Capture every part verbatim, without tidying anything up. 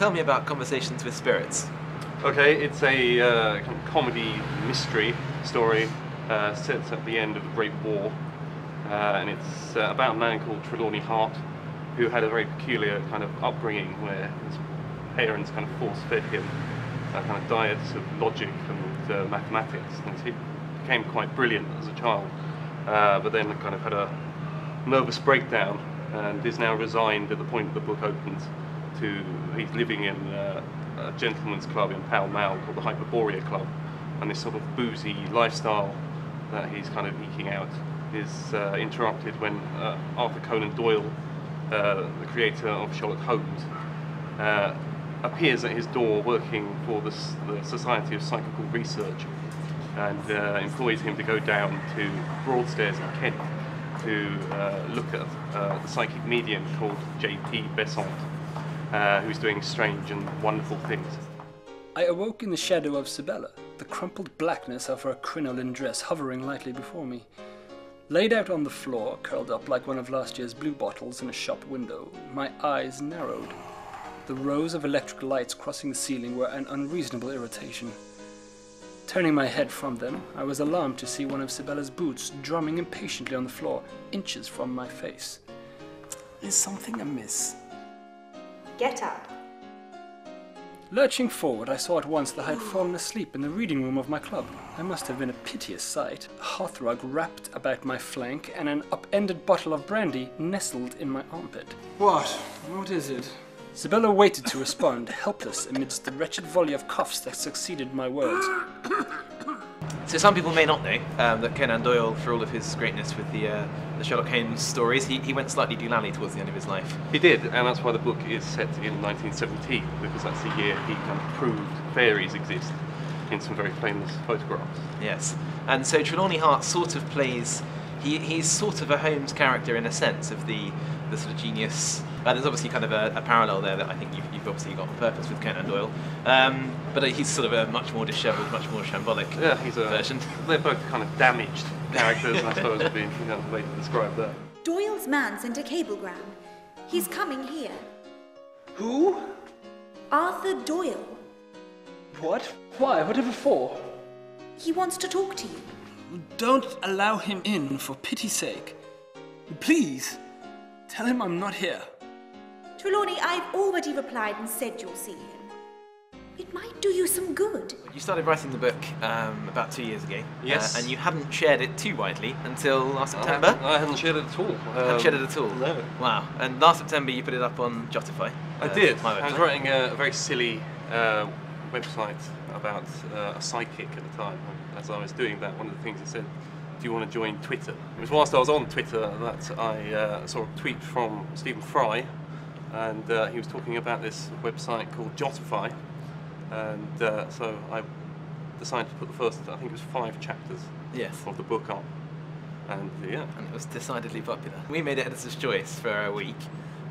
Tell me about Conversations with Spirits. Okay, it's a uh, kind of comedy mystery story uh, set at the end of the Great War, uh, and it's uh, about a man called Trelawney Hart, who had a very peculiar kind of upbringing where his parents kind of force-fed him uh, kind of diets of logic and uh, mathematics, and he became quite brilliant as a child, uh, but then kind of had a nervous breakdown and is now resigned at the point the book opens to, he's living in uh, a gentleman's club in Pall Mall called the Hyperborea Club, and this sort of boozy lifestyle that he's kind of eking out is uh, interrupted when uh, Arthur Conan Doyle, uh, the creator of Sherlock Holmes, uh, appears at his door working for the, the Society of Psychical Research, and uh, employs him to go down to Broadstairs in Kent to uh, look at uh, the psychic medium called J P Bessant, uh, who's doing strange and wonderful things. I awoke in the shadow of Sibella, the crumpled blackness of her crinoline dress hovering lightly before me. Laid out on the floor, curled up like one of last year's blue bottles in a shop window, my eyes narrowed. The rows of electric lights crossing the ceiling were an unreasonable irritation. Turning my head from them, I was alarmed to see one of Sibella's boots drumming impatiently on the floor, inches from my face. Is something amiss? Get up! Lurching forward, I saw at once that I had fallen asleep in the reading room of my club. I must have been a piteous sight, a hearthrug wrapped about my flank and an upended bottle of brandy nestled in my armpit. What? What is it? Sibella waited to respond, helpless amidst the wretched volley of coughs that succeeded my words. So some people may not know um, that Conan Doyle, for all of his greatness with the, uh, the Sherlock Holmes stories, he, he went slightly doolally towards the end of his life. He did, and that's why the book is set in nineteen seventeen, because that's the year he kind of proved fairies exist in some very famous photographs. Yes, and so Trelawney Hart sort of plays, he, he's sort of a Holmes character in a sense of the, the sort of genius. Uh, there's obviously kind of a, a parallel there that I think you've, you've obviously got on purpose with Conan Doyle, um, but he's sort of a much more dishevelled, much more shambolic yeah, he's a, version. They're both kind of damaged characters, I suppose would be another way to describe that. Doyle's man sent a cablegram. He's coming here. Who? Arthur Doyle. What? Why? Whatever for? He wants to talk to you. Don't allow him in, for pity's sake. Please, tell him I'm not here. Trelawney, I've already replied and said you'll see him. It might do you some good. You started writing the book um, about two years ago. Yes. Uh, and you haven't shared it too widely until last September. I haven't, I haven't shared it at all. Um, I haven't shared it at all? No. Wow. And last September you put it up on Jotify. I uh, did. I was writing a very silly uh, website about uh, a psychic at the time. As I was doing that, one of the things it said, do you want to join Twitter? It was whilst I was on Twitter that I uh, saw a tweet from Stephen Fry, and uh, he was talking about this website called Jotify, and uh, so I decided to put the first, I think it was five chapters yes. of the book up, and yeah. And it was decidedly popular. We made it editor's choice for a week,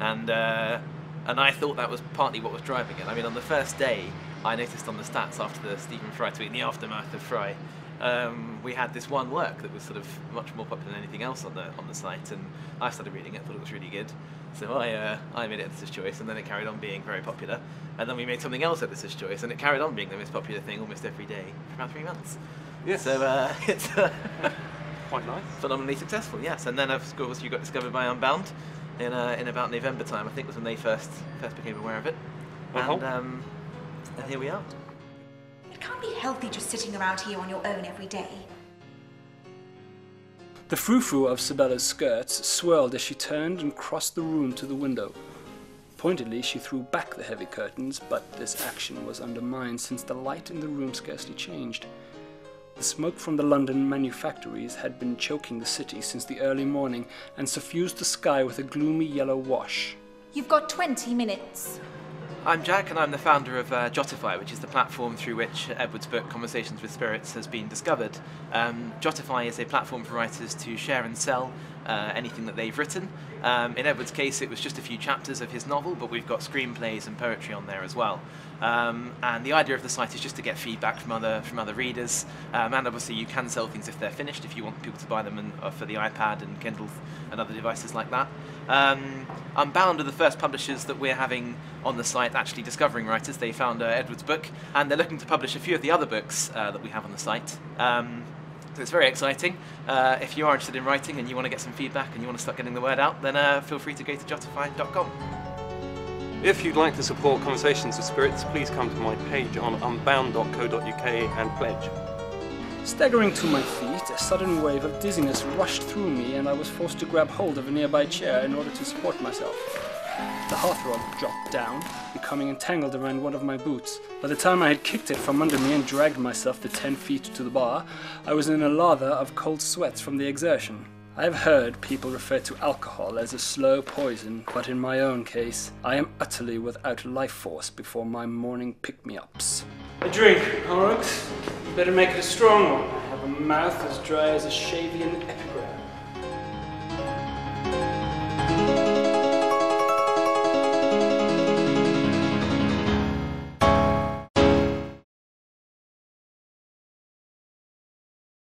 and, uh, and I thought that was partly what was driving it. I mean, on the first day, I noticed on the stats after the Stephen Fry tweet, in the aftermath of Fry, Um, we had this one work that was sort of much more popular than anything else on the on the site, and I started reading it, thought it was really good, so I uh, I made editor's choice, and then it carried on being very popular, and then we made something else editor's choice, and it carried on being the most popular thing almost every day for about three months. Yes. So uh, it's uh, quite nice. Phenomenally successful, yes. And then of course you got discovered by Unbound in uh, in about November time, I think was when they first first became aware of it, uh-huh. and, um, and here we are. It can't be healthy just sitting around here on your own every day. The frou-frou of Sibella's skirts swirled as she turned and crossed the room to the window. Pointedly, she threw back the heavy curtains, but this action was undermined since the light in the room scarcely changed. The smoke from the London manufactories had been choking the city since the early morning and suffused the sky with a gloomy yellow wash. You've got twenty minutes. I'm Jack, and I'm the founder of uh, Jotify, which is the platform through which Edward's book Conversations with Spirits has been discovered. Um, Jotify is a platform for writers to share and sell uh, anything that they've written. Um, in Edward's case, it was just a few chapters of his novel, but we've got screenplays and poetry on there as well. Um, and the idea of the site is just to get feedback from other from other readers, um, and obviously you can sell things if they're finished if you want people to buy them and, uh, for the iPad and Kindle and other devices like that. Um, Unbound are the first publishers that we're having on the site actually discovering writers. They found uh, Edward's book, and they're looking to publish a few of the other books uh, that we have on the site. Um, So it's very exciting. Uh, if you are interested in writing and you want to get some feedback and you want to start getting the word out, then uh, feel free to go to jotify dot com. If you'd like to support Conversations with Spirits, please come to my page on unbound dot co dot U K and pledge. Staggering to my feet, a sudden wave of dizziness rushed through me and I was forced to grab hold of a nearby chair in order to support myself. The hearthrug dropped down, becoming entangled around one of my boots. By the time I had kicked it from under me and dragged myself the ten feet to the bar, I was in a lather of cold sweats from the exertion. I have heard people refer to alcohol as a slow poison, but in my own case, I am utterly without life force before my morning pick-me-ups. A drink, Horrocks. Better make it a strong one. I have a mouth as dry as a Shavian epigram.